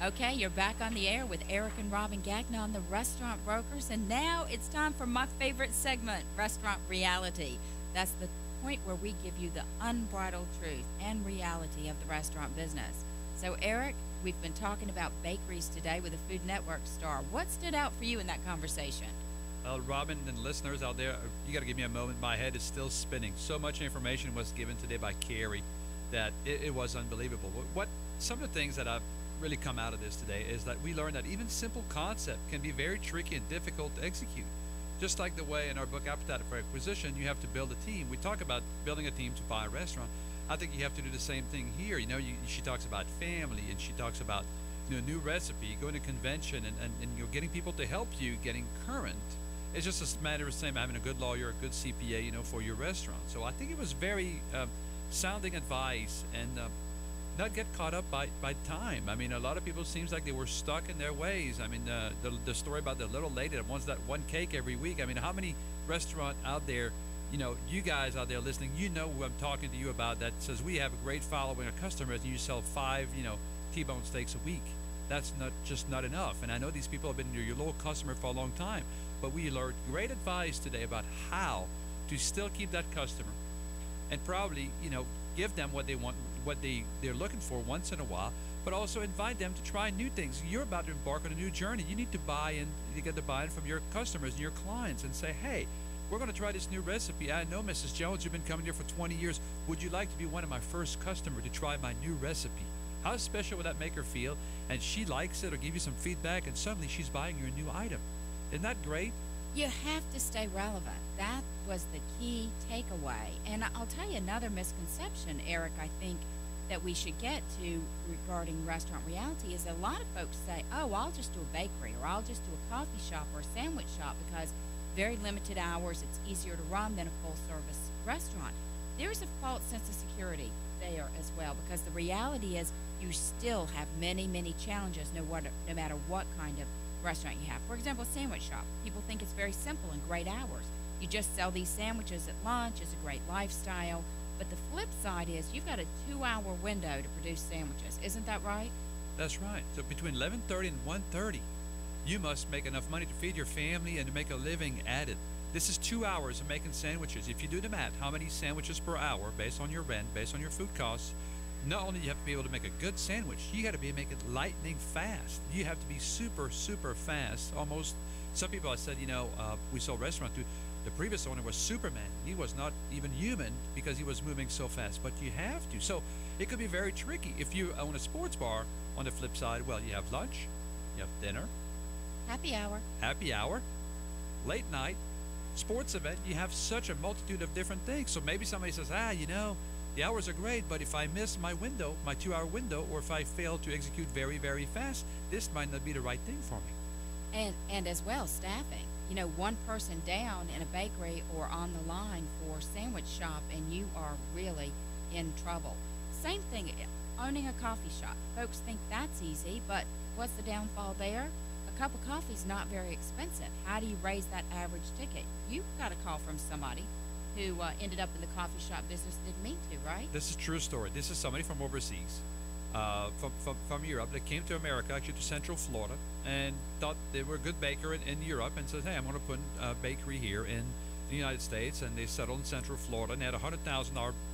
Okay, you're back on the air with Eric and Robin Gagnon on the Restaurant Brokers, and now it's time for my favorite segment, Restaurant Reality. That's the point where we give you the unbridled truth and reality of the restaurant business. So Eric, we've been talking about bakeries today with a Food Network star. What stood out for you in that conversation? Well, Robin and listeners out there, you got to give me a moment. My head is still spinning. So much information was given today by Kerry that it was unbelievable. What some of the things that I've really come out of this today is that we learned that even simple concept can be very tricky and difficult to execute. Just like the way in our book Appetite for Acquisition, you have to build a team. We talk about building a team to buy a restaurant. I think you have to do the same thing here. You know, she talks about family, and she talks about, you know, new recipe, going to convention, and you're getting people to help you, getting current. It's just a matter of saying having a good lawyer, a good CPA, you know, for your restaurant. So I think it was very sounding advice, and not get caught up by time. I mean, a lot of people seems like they were stuck in their ways. I mean, the story about the little lady that wants that one cake every week. I mean, how many restaurant out there, you know, you guys out there listening, you know who I'm talking to you about that says we have a great following of customers and you sell 5, you know, T-bone steaks a week. That's not just not enough. And I know these people have been your loyal customer for a long time, but we learned great advice today about how to still keep that customer and probably, you know, give them what they want, what they're looking for once in a while, but also invite them to try new things. You're about to embark on a new journey. You need to buy in. You get the buy-in from your customers and your clients and say, hey, we're going to try this new recipe. I know, Mrs. Jones, you've been coming here for 20 years. Would you like to be one of my first customers to try my new recipe? How special would that make her feel? And she likes it or give you some feedback, and suddenly she's buying your new item. Isn't that great? You have to stay relevant. That was the key takeaway. And I'll tell you another misconception, Eric, I think that we should get to regarding Restaurant Reality is a lot of folks say, oh, I'll just do a bakery, or I'll just do a coffee shop or a sandwich shop because very limited hours, it's easier to run than a full-service restaurant. There's a false sense of security there as well, because the reality is you still have many, many challenges no matter what kind of restaurant you have. For example, a sandwich shop. People think it's very simple and great hours. You just sell these sandwiches at lunch. It's a great lifestyle. But the flip side is you've got a 2-hour window to produce sandwiches. Isn't that right? That's right. So between 11:30 and 1:30, you must make enough money to feed your family and to make a living at it. This is 2 hours of making sandwiches. If you do the math, how many sandwiches per hour based on your rent, based on your food costs, not only do you have to be able to make a good sandwich, you got to be making it lightning fast. You have to be super, super fast. Almost, some people I said, you know, we sell restaurant too. The previous owner was Superman. He was not even human because he was moving so fast. But you have to. So it could be very tricky. If you own a sports bar, on the flip side, well, you have lunch, you have dinner, happy hour, late night, sports event. You have such a multitude of different things. So maybe somebody says, ah, you know, the hours are great, but if I miss my window, my 2-hour window, or if I fail to execute very, very fast, this might not be the right thing for me. And as well, staffing. You know, one person down in a bakery or on the line for sandwich shop, and you are really in trouble. Same thing, owning a coffee shop. Folks think that's easy, but what's the downfall there? A cup of coffee is not very expensive. How do you raise that average ticket? You've got a call from somebody who ended up in the coffee shop business didn't mean to, right? This is a true story. This is somebody from overseas, from Europe, that came to America, actually to Central Florida, and thought they were a good baker in Europe, and said, hey, I'm going to put a bakery here in the United States, and they settled in Central Florida, and had a $100,000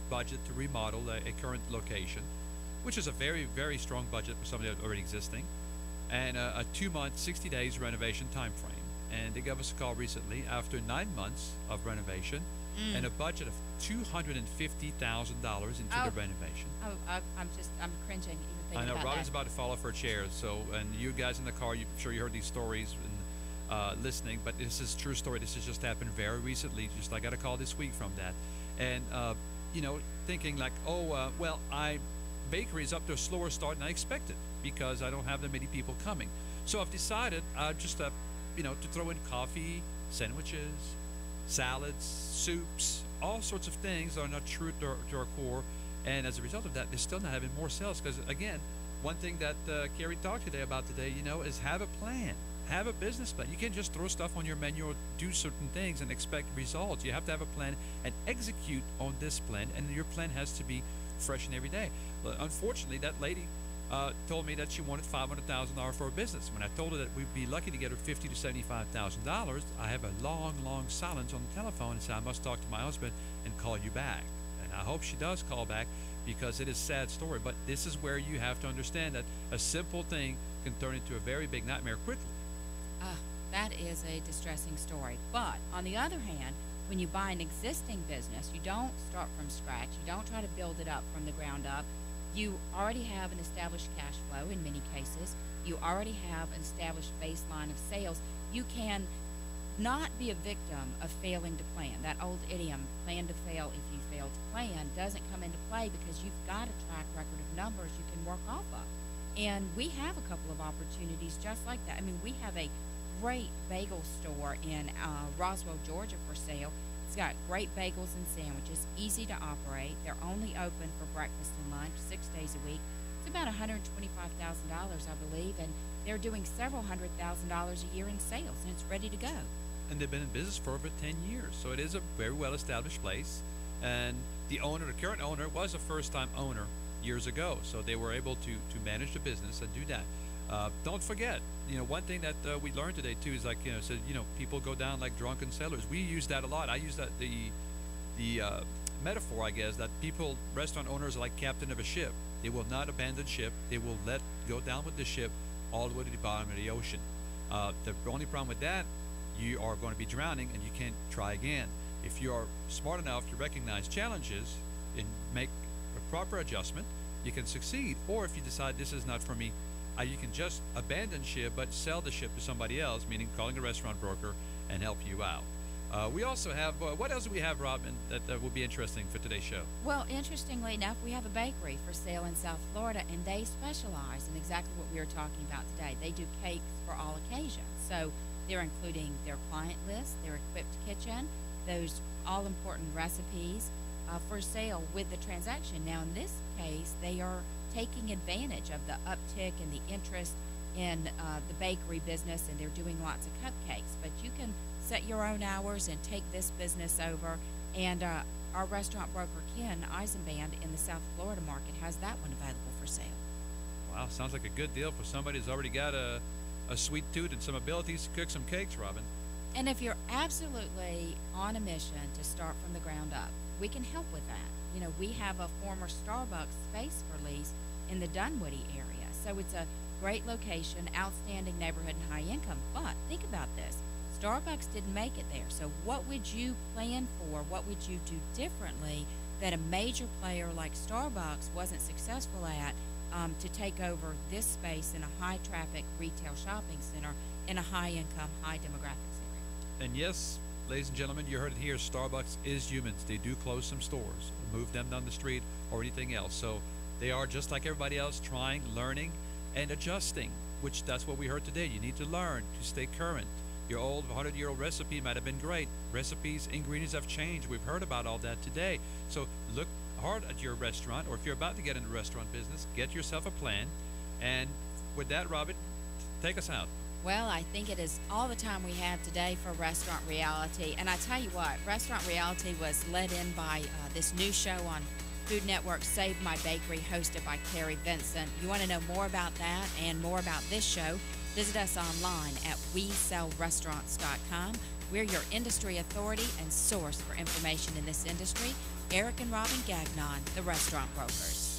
budget to remodel a current location, which is a very, very strong budget for something that's already existing, and a 2-month, 60 days renovation time frame. And they gave us a call recently after 9 months of renovation, and a budget of $250,000 into the renovation. I'm cringing even thinking about that. I know, Robin's about to fall off her chair. So, and you guys in the car, I'm sure you heard these stories and listening, but this is a true story. This has just happened very recently. Just I got a call this week from that, and you know, thinking like, oh, well, bakery is up to a slower start than I expected because I don't have that many people coming. So I've decided just you know, to throw in coffee, sandwiches, salads, soups, all sorts of things that are not true to our core, and as a result of that, they're still not having more sales. Because again, one thing that Kerry talked about today, you know, is have a plan, have a business plan. You can't just throw stuff on your menu or do certain things and expect results. You have to have a plan and execute on this plan, and your plan has to be fresh and every day. But unfortunately, that lady told me that she wanted $500,000 for her business. When I told her that we'd be lucky to get her $50,000 to $75,000, I have a long, long silence on the telephone and said, I must talk to my husband and call you back. And I hope she does call back, because it is a sad story. But this is where you have to understand that a simple thing can turn into a very big nightmare quickly. That is a distressing story. But on the other hand, when you buy an existing business, you don't start from scratch. You don't try to build it up from the ground up. You already have an established cash flow in many cases. You already have an established baseline of sales. You can not be a victim of failing to plan. That old idiom, plan to fail if you fail to plan, doesn't come into play because you've got a track record of numbers you can work off of. And we have a couple of opportunities just like that. I mean, we have a great bagel store in Roswell, Georgia for sale. It's got great bagels and sandwiches, easy to operate. They're only open for breakfast and lunch 6 days a week. It's about $125,000, I believe, and they're doing several $100,000 a year in sales, and it's ready to go. And they've been in business for over 10 years, so it is a very well-established place. And the owner, the current owner, was a first-time owner years ago, so they were able to manage the business and do that. Don't forget, you know, one thing that we learned today too is, like, you know, said, you know, people go down like drunken sailors. We use that a lot. I use that the metaphor, I guess, that people, restaurant owners, are like captain of a ship. They will not abandon ship. They will let go down with the ship all the way to the bottom of the ocean. The only problem with that, you are going to be drowning and you can't try again. If you are smart enough to recognize challenges and make a proper adjustment, you can succeed. Or if you decide this is not for me, you can just abandon ship but sell the ship to somebody else, meaning calling a restaurant broker and help you out. We also have, what else do we have, Robin, that will be interesting for today's show? Well, interestingly enough, we have a bakery for sale in South Florida, and they specialize in exactly what we were talking about today. They do cakes for all occasions. So they're including their client list, their equipped kitchen, those all-important recipes for sale with the transaction. Now, in this case, they are taking advantage of the uptick and the interest in the bakery business, and they're doing lots of cupcakes. But you can set your own hours and take this business over. And our restaurant broker, Ken Eisenband, in the South Florida market has that one available for sale. Wow, sounds like a good deal for somebody who's already got a sweet tooth and some abilities to cook some cakes, Robin. And if you're absolutely on a mission to start from the ground up, we can help with that. You know, we have a former Starbucks space for lease in the Dunwoody area. So it's a great location, outstanding neighborhood and high income. But think about this. Starbucks didn't make it there. So what would you plan for? What would you do differently that a major player like Starbucks wasn't successful at to take over this space in a high traffic retail shopping center in a high income, high demographic area? And yes, ladies and gentlemen, you heard it here. Starbucks is humans. They do close some stores, move them down the street or anything else. So they are just like everybody else, trying, learning, and adjusting, which that's what we heard today. You need to learn to stay current. Your old 100-year-old recipe might have been great. Recipes, ingredients have changed. We've heard about all that today. So look hard at your restaurant, or if you're about to get into the restaurant business, get yourself a plan. And with that, Robin, take us out. Well, I think it is all the time we have today for Restaurant Reality. And I tell you what, Restaurant Reality was led in by this new show on Food Network, Save My Bakery, hosted by Kerry Vincent. You want to know more about that and more about this show, visit us online at WeSellRestaurants.com. We're your industry authority and source for information in this industry. Eric and Robin Gagnon, the Restaurant Brokers.